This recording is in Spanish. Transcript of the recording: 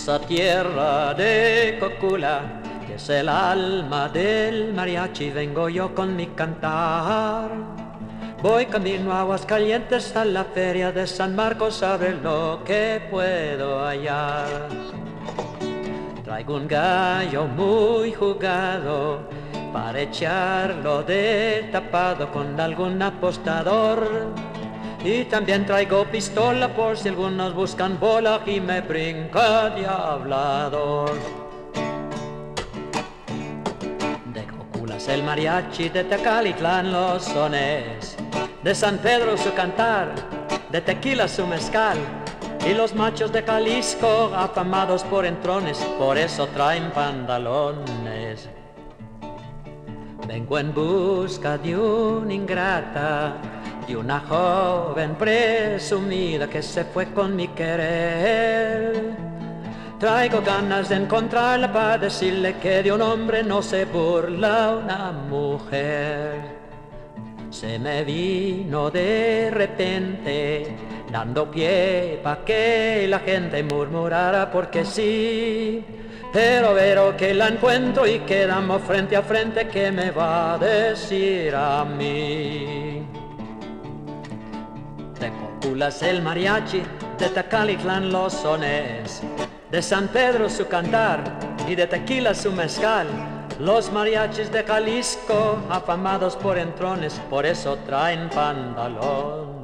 Esa tierra de Cocula, que es el alma del mariachi, vengo yo con mi cantar. Voy camino a Aguascalientes, a la feria de San Marcos, a ver lo que puedo hallar. Traigo un gallo muy jugado, para echarlo de tapado con algún apostador. Y también traigo pistola por si algunos buscan bola y me brinca de hablador. De Cocula es el mariachi, de Tecalitlán los sones, de San Pedro su cantar, de tequila su mezcal, y los machos de Jalisco afamados por entrones, por eso traen pantalones. Vengo en busca de una ingrata, de una joven presumida que se fue con mi querer. Traigo ganas de encontrarla para decirle que de un hombre no se burla una mujer. Se me vino de repente, dando pie pa' que la gente murmurara porque sí. Pero veo que la encuentro y quedamos frente a frente, ¿qué me va a decir a mí? De Cocula es el mariachi, de Tecalitlán los sones, de San Pedro su cantar y de tequila su mezcal. Los mariachis de Jalisco afamados por entrones, por eso traen pantalón.